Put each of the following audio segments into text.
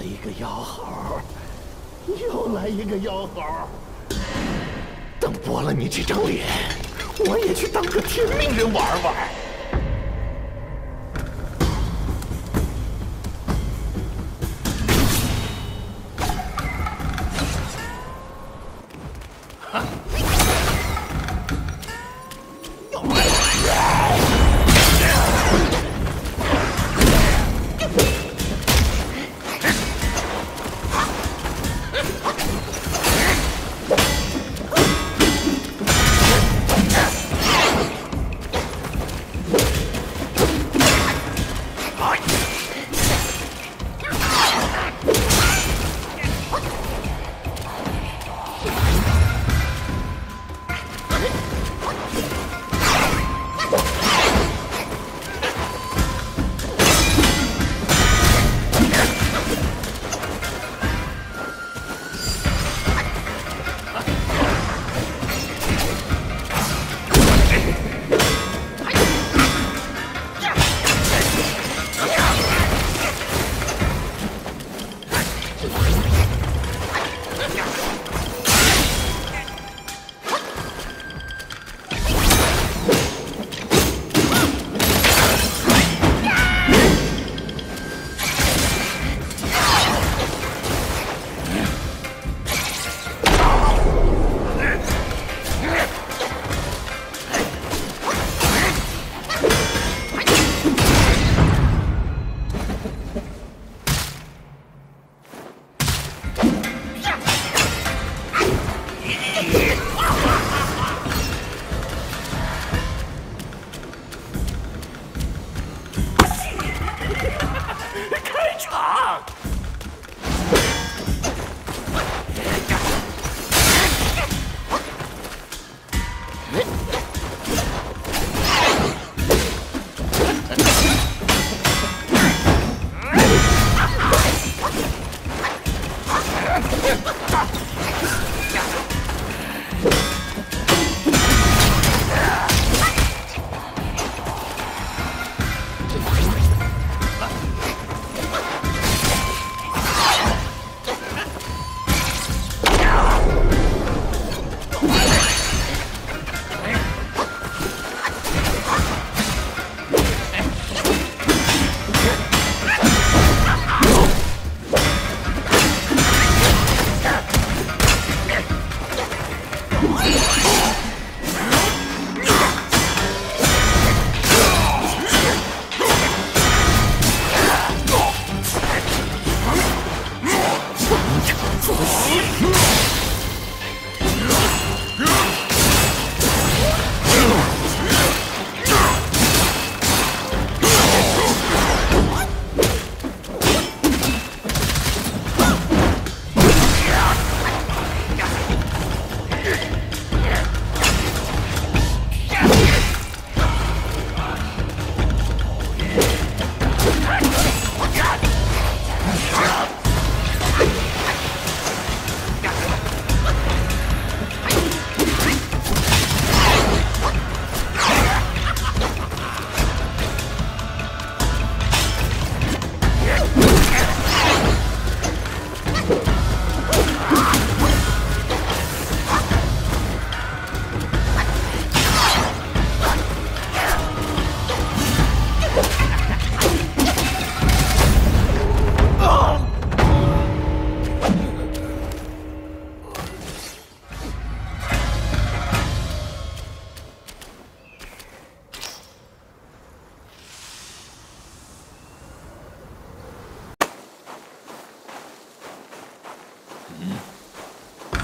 了一个妖猴，又来一个妖猴。等驳了你这张脸，我也去当个天命人玩玩。哈！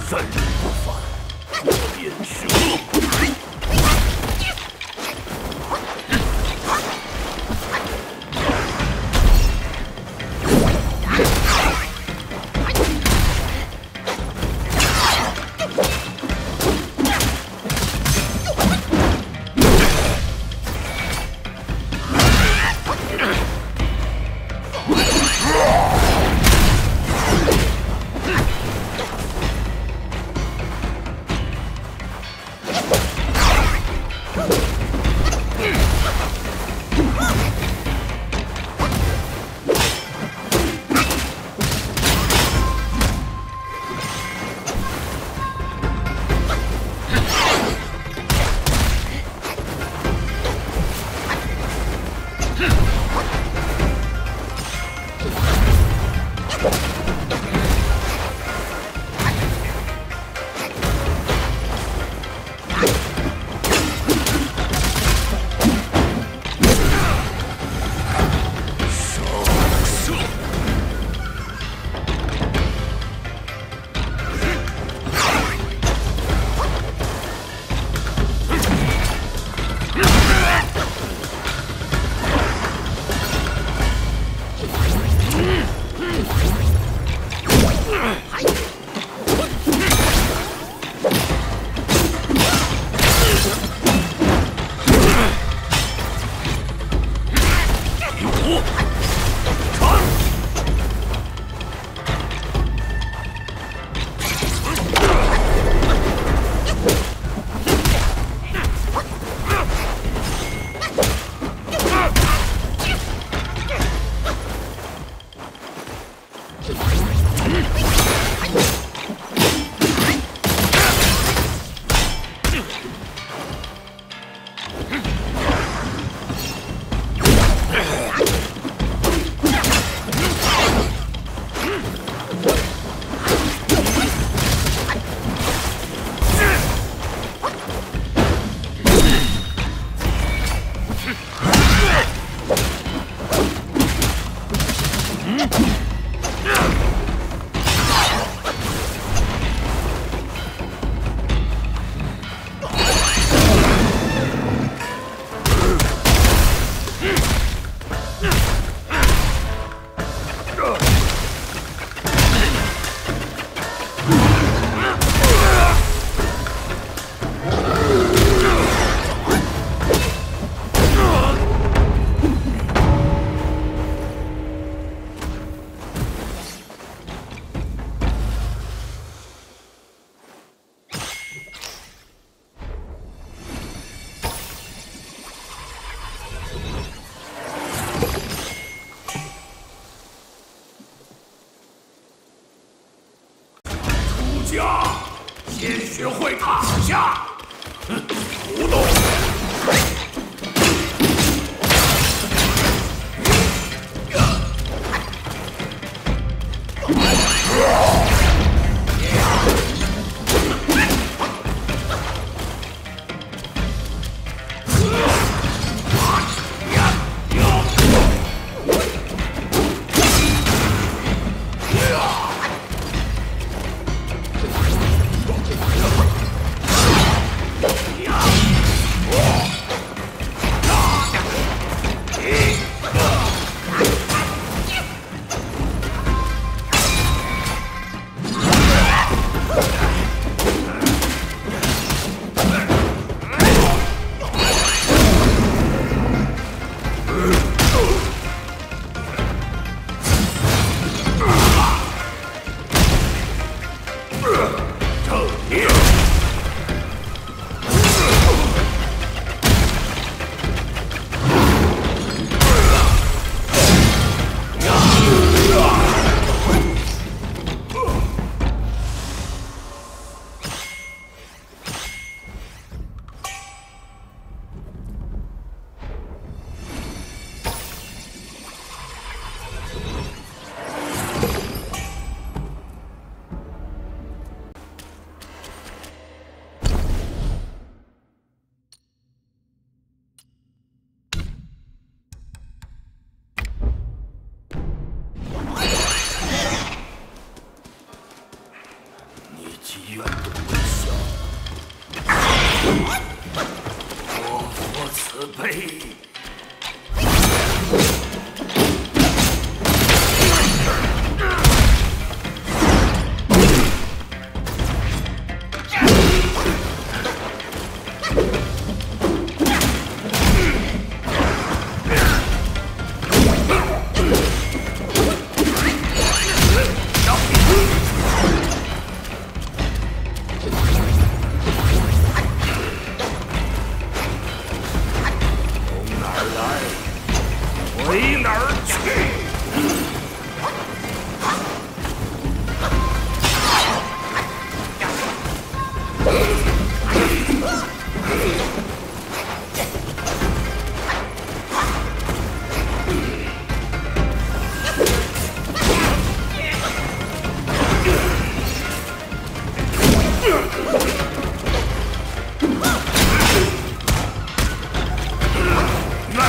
三日不返，便是我。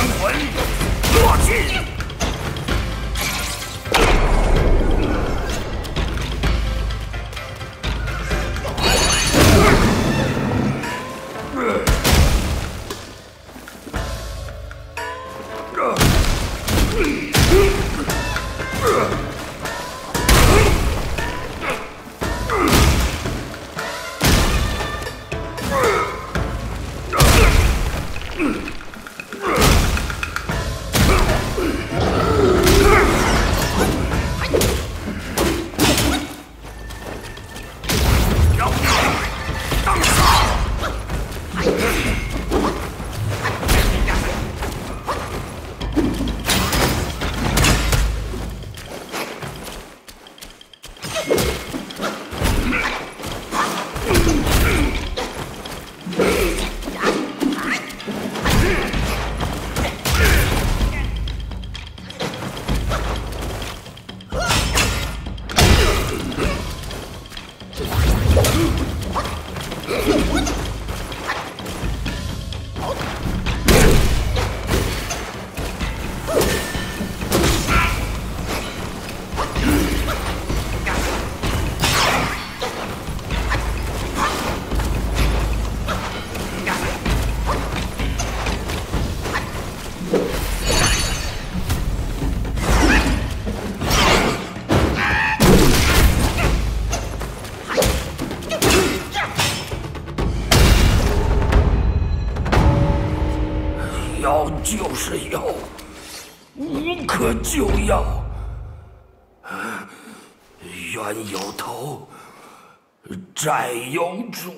安魂，落去。 就是药，无可救药。冤有头，债有主。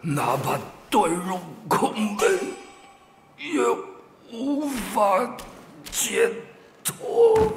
哪怕遁入空门，也无法解脱。